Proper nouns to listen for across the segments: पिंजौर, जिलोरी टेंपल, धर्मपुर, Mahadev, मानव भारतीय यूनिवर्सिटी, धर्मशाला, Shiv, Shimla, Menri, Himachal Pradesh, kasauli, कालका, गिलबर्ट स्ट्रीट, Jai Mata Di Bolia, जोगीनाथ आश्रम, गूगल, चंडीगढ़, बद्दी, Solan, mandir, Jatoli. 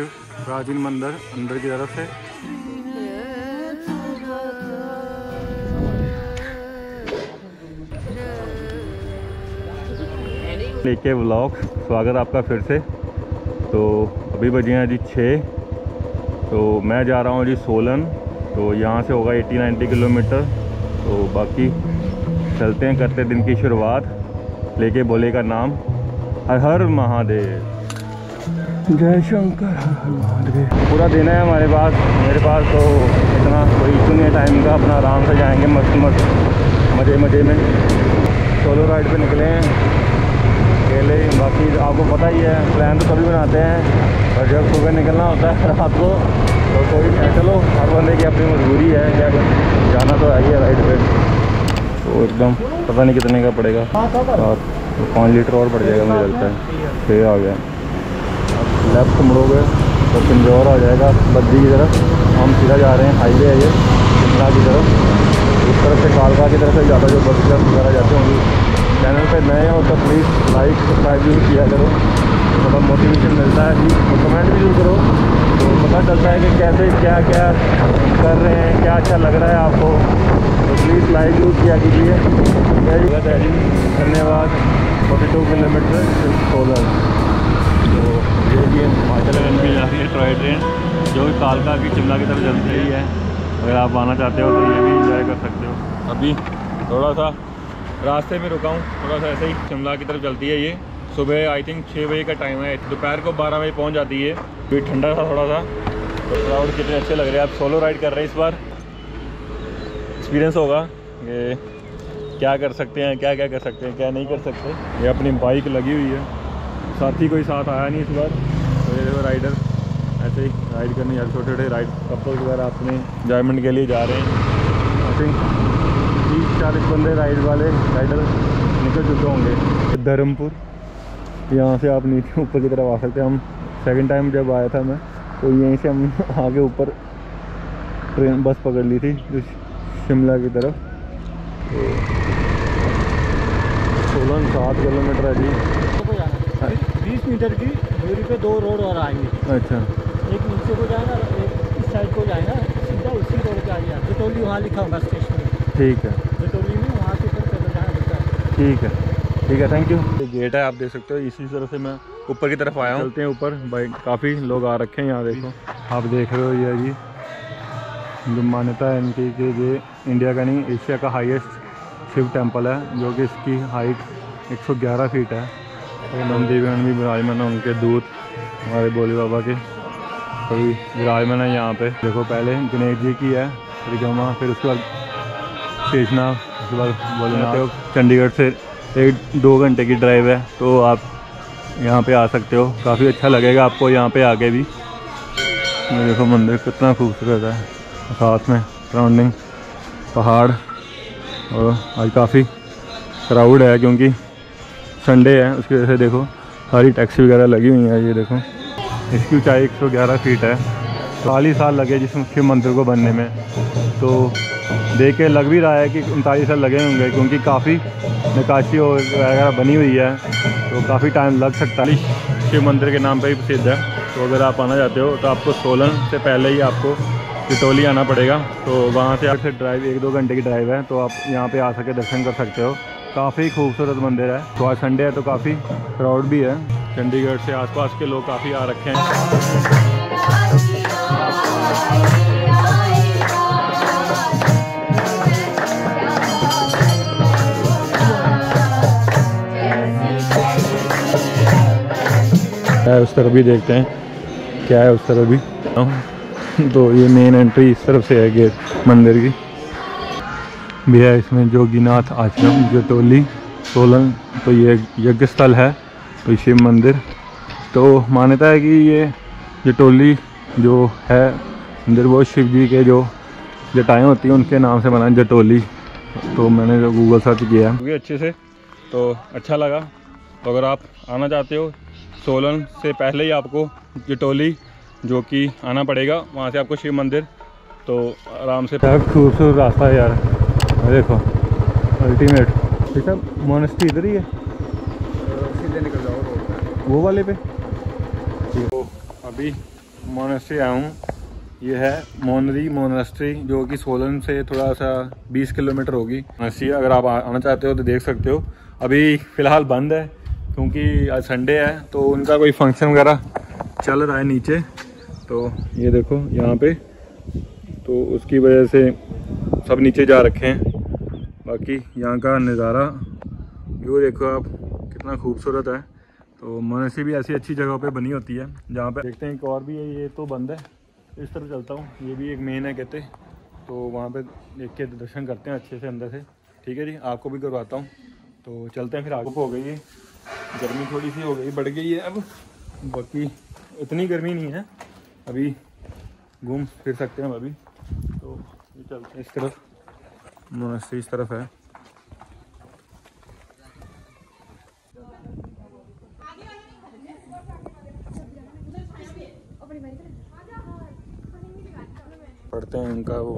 प्राचीन मंदिर अंदर की तरफ है। लेके व्लॉग, स्वागत आपका फिर से। तो अभी बजे हैं जी 6। तो मैं जा रहा हूँ जी सोलन। तो यहाँ से होगा 80-90 किलोमीटर। तो बाकी चलते हैं, करते दिन की शुरुआत लेके भोले का नाम। हर हर महादेव, जय शंकर, महादेव। पूरा दिन है हमारे पास, मेरे पास, तो इतना कोई इशू नहीं है टाइम का। अपना आराम से जाएंगे, मस्त मस्त मज़े मज़े में। सोलो राइड पे निकले हैं अकेले। बाकी आपको पता ही है, प्लान तो सभी बनाते हैं, और जब सुबह निकलना होता है रात को तो कोई नहीं। चलो, हर बंदे की अपनी मजबूरी है, क्या जाना तो है ही राइड पे। तो एकदम पता नहीं कितने का पड़ेगा, 5 लीटर और पड़ जाएगा मुझे लगता है। फिर आ गया, लेफ्ट मुड़ोगे तो पिंजौर आ जाएगा, बद्दी की तरफ। हम सीधा जा रहे हैं, हाईवे है ये शिमला की तरफ। इस तरफ से कालका की तरफ से ज़्यादा जो बस वगैरह जाते होंगे। चैनल पे नए हो तो प्लीज़ लाइक सब्सक्राइब जरूर किया करो, थोड़ा मोटिवेशन मिलता है। कमेंट भी जरूर करो, तो पता चलता है कि कैसे क्या क्या कर रहे हैं, क्या अच्छा लग रहा है आपको। तो प्लीज़ लाइक जरूर किया कीजिए। धन्यवाद। 42 किलोमीटर सोलन। तो ये हिमाचल प्रदेश में जा रही है टॉय ट्रेन, जो कि कालका की शिमला की तरफ चलती ही है। अगर आप आना चाहते हो तो ये भी इंजॉय कर सकते हो। अभी थोड़ा सा रास्ते में रुका हूँ, थोड़ा सा ऐसे ही शिमला की तरफ चलती है। ये सुबह आई थिंक 6 बजे का टाइम है, दोपहर को 12 बजे पहुँच जाती है। अभी ठंडा था थोड़ा सा। तो क्राउड कितने अच्छे लग रहे हैं। आप सोलो राइड कर रहे हैं, इस बार एक्सपीरियंस होगा कि क्या कर सकते हैं, क्या क्या कर सकते हैं, क्या नहीं कर सकते। ये अपनी बाइक लगी हुई है, साथी कोई साथ आया नहीं इस बार। तो ये राइडर ऐसे ही राइड करने जा रहे, छोटे छोटे राइड कपल्स वगैरह अपने इन्जॉयमेंट के लिए जा रहे हैं। आई थिंक 30-40 बंदे राइड वाले राइडर निकल चुके होंगे। धर्मपुर, यहाँ से आप नीचे ऊपर की तरफ आ सकते हैं। हम सेकंड टाइम जब आया था मैं, तो यहीं से हम आगे ऊपर ट्रेन बस पकड़ ली थी जो शिमला की तरफ। 16-7 किलोमीटर है जी। 20 मीटर की दूरी पे 2 रोड और आएंगे। अच्छा, एक नीचे को जाएगा, एक इस साइड को जाएगा। सीधा उसी रोड पे आइए, जटोली वहाँ लिखा होगा स्टेशन। ठीक है, जटोली में वहाँ से फिर पैदल जाएगा। ठीक है, ठीक है, थैंक यू। ये गेट है, आप देख सकते हो। इसी तरह से मैं ऊपर की तरफ आया हूँ। चलते हैं ऊपर। भाई काफ़ी लोग आ रखे हैं यहाँ, देखो आप देख रहे हो। ये जी जो मान्यता है इनकी कि ये इंडिया का नहीं, एशिया का हाईएस्ट शिव टेम्पल है, जो कि इसकी हाइट 111 फीट है। नंदीवन भी विराजमान है, उनके दूत हमारे भोले बाबा के सभी विराजमान है यहाँ पे। देखो, पहले गणेश जी की है परिक्रमा, फिर उसके बाद शेषनाग, उसके बाद भोलेनाथ। चंडीगढ़ से 1-2 घंटे की ड्राइव है, तो आप यहाँ पे आ सकते हो। काफ़ी अच्छा लगेगा आपको यहाँ पे आके भी। देखो मंदिर कितना खूबसूरत है, साथ में सराउंडिंग पहाड़। और आज काफ़ी क्राउड है क्योंकि संडे है, उसकी वजह से देखो सारी टैक्सी वगैरह लगी हुई है। ये देखो, इसकी ऊंचाई 111 फीट है। 40 साल लगे जिस शिव मंदिर को बनने में। तो देख के लग भी रहा है कि 39 साल लगे होंगे, क्योंकि काफ़ी नक्काशी वगैरह बनी हुई है, तो काफ़ी टाइम लग सकता है। शिव मंदिर के नाम पर ही प्रसिद्ध है। तो अगर आप आना चाहते हो तो आपको सोलन से पहले ही आपको जटोली आना पड़ेगा। तो वहाँ से आपसे ड्राइव 1-2 घंटे की ड्राइव है, तो आप यहाँ पर आ सके दर्शन कर सकते हो। काफ़ी खूबसूरत मंदिर है। तो आज संडे है तो काफ़ी क्राउड भी है। चंडीगढ़ से आसपास के लोग काफ़ी आ रखे हैं। उस तरफ भी देखते हैं क्या है, उस तरफ भी। तो ये मेन एंट्री इस तरफ से है, गेट मंदिर की भी है। इसमें जोगीनाथ आश्रम जटोली सोलन, तो ये यज्ञ स्थल है, तो शिव मंदिर। तो मान्यता है कि ये जटोली जो है मंदिर, वो शिव जी के जो जटाएँ होती हैं उनके नाम से बना है, जटोली। तो मैंने जो गूगल सर्च किया है क्योंकि अच्छे से, तो अच्छा लगा। तो अगर आप आना चाहते हो सोलन से पहले ही आपको जटोली जो कि आना पड़ेगा, वहाँ से आपको शिव मंदिर। तो आराम से खूबसूरत रास्ता है यार, देखो अल्टीमेट। ठीक है, मोनेस्ट्री इधर ही है, सीधे निकल जाओ रोड पे, वो वाले पे। तो अभी मोनेस्ट्री आया हूँ। ये है मेनरी मोनेस्ट्री जो कि सोलन से थोड़ा सा 20 किलोमीटर होगी। मोनेस्ट्री अगर आप आना चाहते हो तो देख सकते हो। अभी फ़िलहाल बंद है क्योंकि आज संडे है तो उनका कोई फंक्शन वगैरह चल रहा है नीचे। तो ये देखो यहाँ पे, तो उसकी वजह से सब नीचे जा रखे हैं। बाकी यहाँ का नज़ारा व्यू देखो आप, कितना खूबसूरत है। तो मोनेस्ट्री भी ऐसी अच्छी जगह पे बनी होती है जहाँ पे देखते हैं। एक और भी है, ये तो बंद है, इस तरफ चलता हूँ। ये भी एक मेन है कहते, तो वहाँ पे देख के दर्शन करते हैं अच्छे से अंदर से। ठीक है जी, आपको भी करवाता हूँ। तो चलते हैं फिर आगे। हो गई है गर्मी, थोड़ी सी हो गई, बढ़ गई है अब, बाकी इतनी गर्मी नहीं है, अभी घूम फिर सकते हैं हम अभी। तो ये चलते हैं, इस तरफ मोनेस्ट्री इस तरफ है। पढ़ते हैं, उनका वो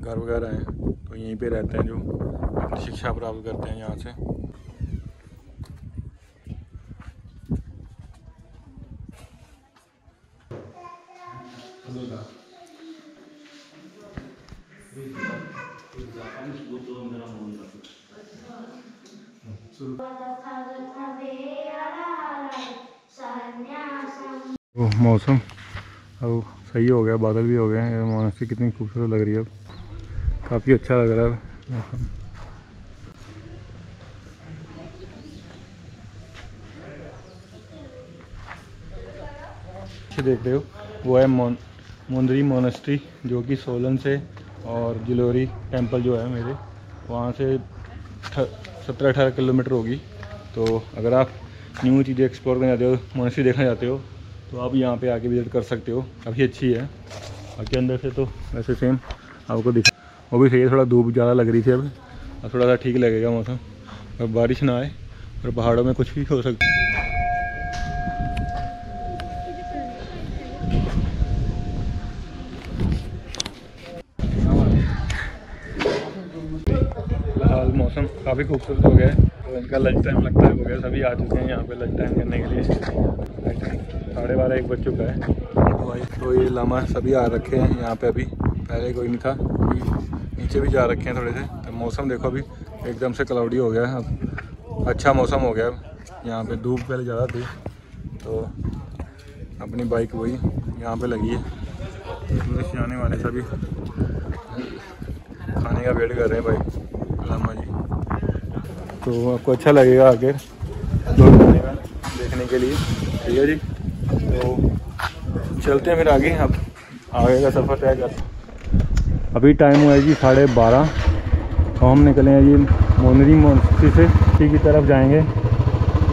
घर वगैरह है तो यहीं पे रहते हैं, जो अपनी शिक्षा प्राप्त करते हैं यहाँ से। मौसम अब सही हो गया, बादल भी हो गए हैं। मोनेस्ट्री कितनी खूबसूरत लग रही है, अब काफ़ी अच्छा लग रहा है मौसम। अच्छे देख रहे हो, वो है मेनरी मोनेस्ट्री जो कि सोलन से, और जिलोरी टेंपल जो है मेरे वहाँ से 17-18 किलोमीटर होगी। तो अगर आप न्यू चीज़ें एक्सप्लोर करना चाहते हो, मोनेस्ट्री देखना चाहते हो, तो आप यहाँ पे आके विजिट कर सकते हो, काफ़ी अच्छी है। बाकी अंदर से तो वैसे सेम आपको दिखा, वो भी सही है। थोड़ा धूप ज़्यादा लग रही थी, अब थोड़ा सा ठीक लगेगा मौसम। और बारिश ना आए, और पहाड़ों में कुछ भी हो सकता है। मौसम काफ़ी खूबसूरत हो गया है। तो इनका लंच टाइम लगता है हो गया, सभी आ चुके हैं यहाँ पे लंच टाइम करने के लिए। 12:30-1 बज चुका है। तो ये लामा सभी आ रखे हैं यहाँ पे, अभी पहले कोई नहीं था, अभी नीचे भी जा रखे हैं थोड़े से। तो मौसम देखो अभी एकदम से क्लाउडी हो गया है, अब अच्छा मौसम हो गया। अब यहाँ पर धूप पहले ज़्यादा थी, तो अपनी बाइक वही यहाँ पर लगी है। टूरिस्ट जाने वाले सभी खाने का वेट कर रहे हैं भाई लामा जी। तो आपको अच्छा लगेगा आगे देखने के लिए। ठीक है जी, तो चलते हैं फिर आगे, अब आगे का सफ़र तय कर। अभी टाइम हुआ है जी 12:30, तो हम निकले हैं जी मेनरी मोनेस्ट्री से, उसी की तरफ जाएंगे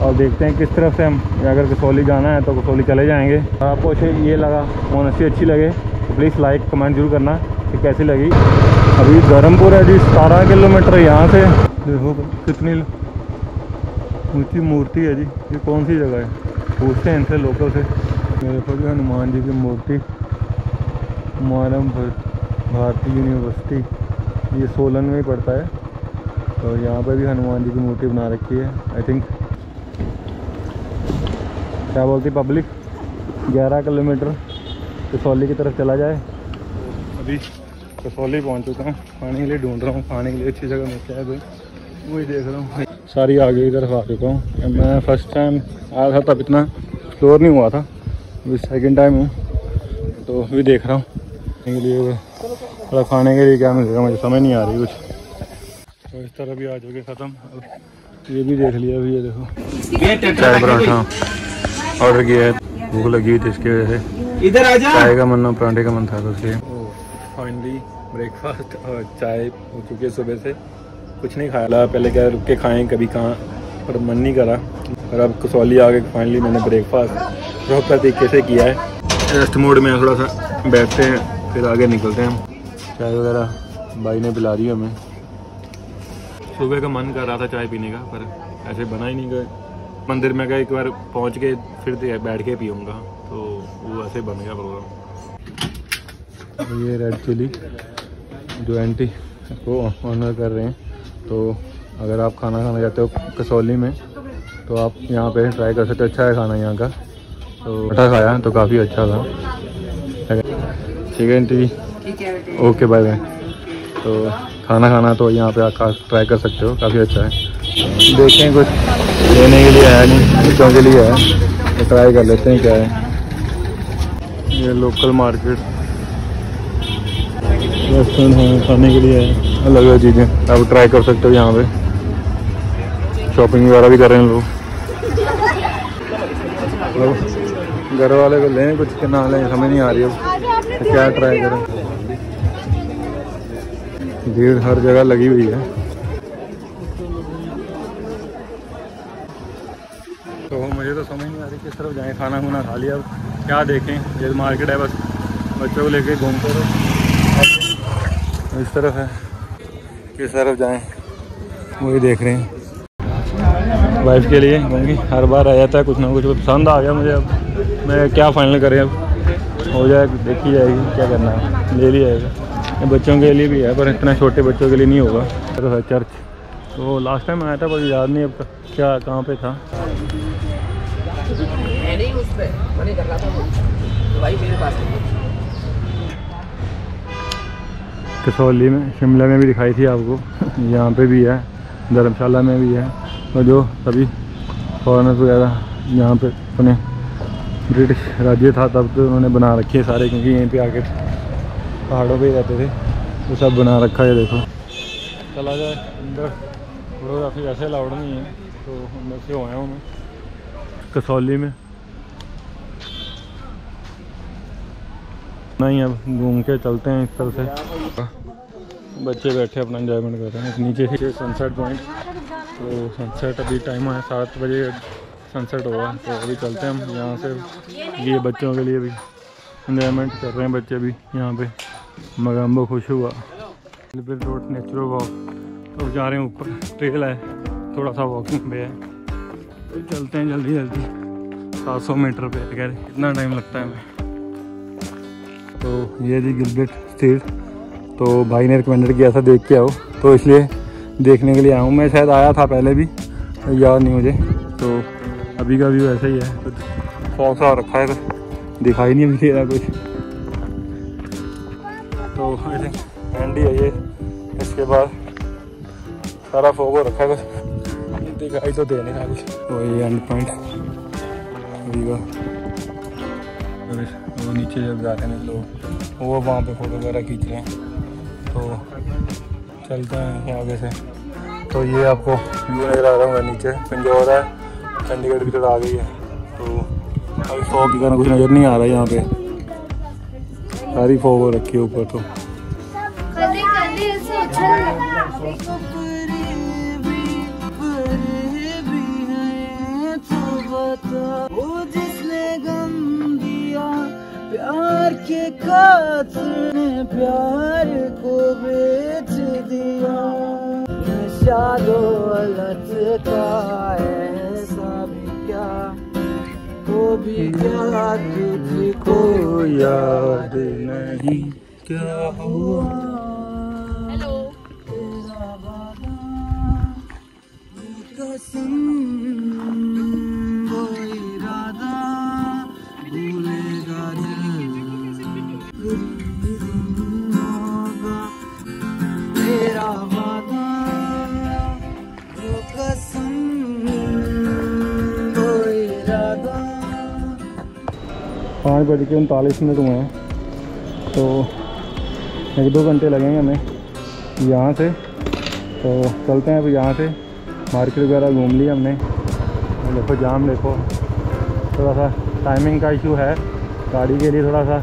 और देखते हैं किस तरफ से हम। अगर कसौली जाना है तो कसौली चले जाएंगे। आपको ये लगा मोनेस्ट्री अच्छी लगे तो प्लीज़ लाइक कमेंट जरूर करना कि कैसी लगी। अभी धर्मपुर है जी 17 किलोमीटर यहाँ से। देखो कितनी ऊँची मूर्ति है जी, ये कौन सी जगह है पूछते हैं इनसे, लोकल से। देखो जी हनुमान जी की मूर्ति, मानव भारतीय यूनिवर्सिटी, ये सोलन में ही पड़ता है। तो यहाँ पे भी हनुमान जी की मूर्ति बना रखी है। आई थिंक क्या बोलती पब्लिक, 11 किलोमीटर कसौली की तरफ चला जाए। अभी कसौली पहुँच चुका हूँ, खाने के लिए ढूंढ रहा हूँ, खाने के लिए अच्छी जगह मिलता है कोई, वही देख रहा हूँ। सारी आगे की तरफ आ चुका हूँ। मैं फर्स्ट टाइम आया था तब इतना एक्सप्लोर नहीं हुआ था, अभी सेकंड टाइम हूँ तो अभी देख रहा हूँ खाने के लिए। थोड़ा खाने के लिए क्या मिलेगा मुझे समझ नहीं आ रही कुछ। तो इस तरह भी आ चुके ख़त्म। अब ये भी देख लिया, अभी ये देखो चाय पराठा ऑर्डर किया है, भूख लगी हुई थी इसकी वजह से। चाय का मन, पराठे का मन था, तो इसलिए फाइनली ब्रेकफास्ट और चाय हो चुकी है। सुबह से कुछ नहीं खाया, पहले क्या रुक के खाएँ कभी कहाँ, पर मन नहीं करा। और अब कसौली आके फाइनली मैंने ब्रेकफास्ट प्रॉपर तरीके से किया है। रेस्ट मोड में थोड़ा सा बैठते हैं, फिर आगे निकलते हैं हम। चाय वगैरह भाई ने पिला दी हमें। सुबह का मन कर रहा था चाय पीने का, पर ऐसे बना ही नहीं गया। मंदिर में गए एक बार पहुँच के फिर बैठ के पीऊँगा, तो वो ऐसे बन गया प्रोग्राम। ये रेड चिली जो एंटी को ऑनर कर रहे हैं, तो अगर आप खाना खाना चाहते हो कसौली में तो आप यहाँ पे ट्राई कर सकते हो। अच्छा है खाना यहाँ का, तो पराठा खाया तो काफ़ी अच्छा था। ठीक है आंटी जी, ठीक है ओके बाय बाय। तो खाना खाना तो यहाँ पे आप ट्राई कर सकते हो, काफ़ी अच्छा है। देखें कुछ लेने के लिए आया नहीं, बच्चों के लिए आया, तो ट्राई कर लेते हैं क्या है। ये लोकल मार्केट रेस्टोरेंट है, खाने के लिए आया, अलग अलग चीज़ें आप ट्राई कर सकते हो। यहाँ पे शॉपिंग वगैरह भी कर रहे हैं लोग। घर वाले को लें कुछ के ना लें हमें नहीं आ रही है, क्या ट्राई करें। भीड़ हर जगह लगी हुई है। तो मुझे तो समझ नहीं आ रही किस तरफ जाएं, खाना खुना खा लिया अब क्या देखें। ये मार्केट है, बस बच्चों को लेके घूमते रहो। इस तरफ है, किस तरफ जाएं वो भी देख रहे हैं। वाइफ के लिए क्योंकि हर बार आ जाता है कुछ ना कुछ पसंद आ गया मुझे। अब मैं क्या फाइनल करें, अब हो जाए देखी जाएगी क्या करना है, ले लिया जाएगा। बच्चों के लिए भी है पर इतना छोटे बच्चों के लिए नहीं होगा। तो है चर्च, तो लास्ट टाइम आया था पर याद नहीं अब क्या कहाँ पे था। कसौली में, शिमला में भी दिखाई थी आपको, यहाँ पे भी है, धर्मशाला में भी है। और जो सभी फॉरेनर्स वगैरह यहाँ पे अपने ब्रिटिश राज्य था तब तो उन्होंने बना रखे सारे, क्योंकि यहीं पे आके पहाड़ों पे ही रहते थे, तो सब बना रखा है। देखो चला जाए अंदर, फोटोग्राफी वैसे अलाउड नहीं है तो अंदर से आया हूँ मैं कसौली में। नहीं अब घूम के चलते हैं इस तरह से। बच्चे बैठे अपना एंजॉयमेंट कर रहे हैं। नीचे से सनसेट पॉइंट, तो सनसेट अभी टाइम है 7 बजे सनसेट होगा। तो अभी चलते हैं हम यहाँ से। ये बच्चों के लिए भी इन्जॉयमेंट कर रहे हैं बच्चे अभी यहाँ पे। मगाम्बो खुश हुआ। लिबरल रोड नेचुरल वॉक, तो जा रहे हैं ऊपर, ट्रेल है थोड़ा सा वॉकिंग पे है, तो चलते हैं जल्दी जल्दी। 700 मीटर पे कह रहे कितना टाइम लगता है हमें। तो ये जी गिलबर्ट स्ट्रीट, तो भाई ने रिकमेंडेड किया था देख के आओ, तो इसलिए देखने के लिए आया हूँ। मैं शायद आया था पहले भी, याद नहीं मुझे। तो अभी का भी वैसे ही है, तो सा रखा है, दिखाई नहीं मिल रहा कुछ। तो आई थिंक हैंडी है ये, इसके बाद सारा फोगो रखा है, कुछ दिखाई तो दे नहीं रहा कुछ। तो ये एंड पॉइंट अभी का, वो नीचे जब जा रहे हैं लोग वो वहाँ पे फोटो वगैरह खींच रहे हैं। तो चलते हैं आगे से। तो ये आपको व्यू नजर आ रहा होगा, नीचे पंजाब है, चंडीगढ़ की तरफ आ गई है। तो अभी फॉग की कुछ नज़र नहीं आ रहा है यहाँ पे, सारी फॉग हो रखी है ऊपर। तो प्यार के कातिल ने प्यार को बेच दिया, नशा दौलत का ऐसा भी क्या, वो भी क्या तुझको याद नहीं क्या हुआ। हेलो तेरा वादा कसम वो इरादा भूलेगा दिल, पाँच बज के 39 मिनट हुए हैं। तो 1-2 घंटे लगेंगे हमें यहाँ से। तो चलते हैं अब यहाँ से, मार्केट वगैरह घूम लिया हमने। देखो जाम, देखो थोड़ा सा टाइमिंग का इशू है गाड़ी के लिए, थोड़ा सा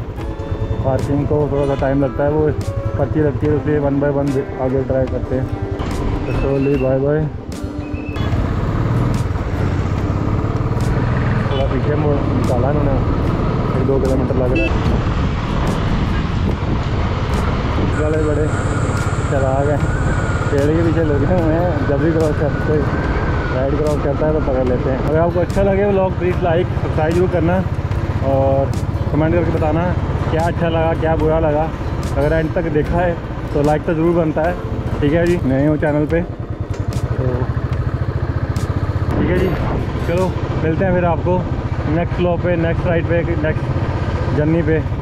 पार्किंग को थोड़ा सा टाइम लगता है, वो पर्ची लगती है, उसलिए 1 बाय 1 आगे ट्राई करते हैं। कसौली बाय बाय, थोड़ा पीछे मोड़ निकाला ना, 1-2 किलोमीटर लग रहा है। बड़े बड़े चराग हैं, पेड़ के पीछे लगे हुए हैं, जब भी क्रॉस करते राइड क्रॉस करता है तो पकड़ लेते हैं। अगर आपको अच्छा लगे व्लॉग प्लीज़ लाइक सब्सक्राइब जरूर करना और कमेंट करके बताना क्या अच्छा लगा क्या बुरा लगा। अगर एंड तक देखा है तो लाइक तो ज़रूर बनता है। ठीक है जी, नए हो चैनल पे तो ठीक है जी। चलो मिलते हैं फिर आपको नेक्स्ट व्लॉग पे, नेक्स्ट राइड पे, नेक्स्ट जर्नी पे।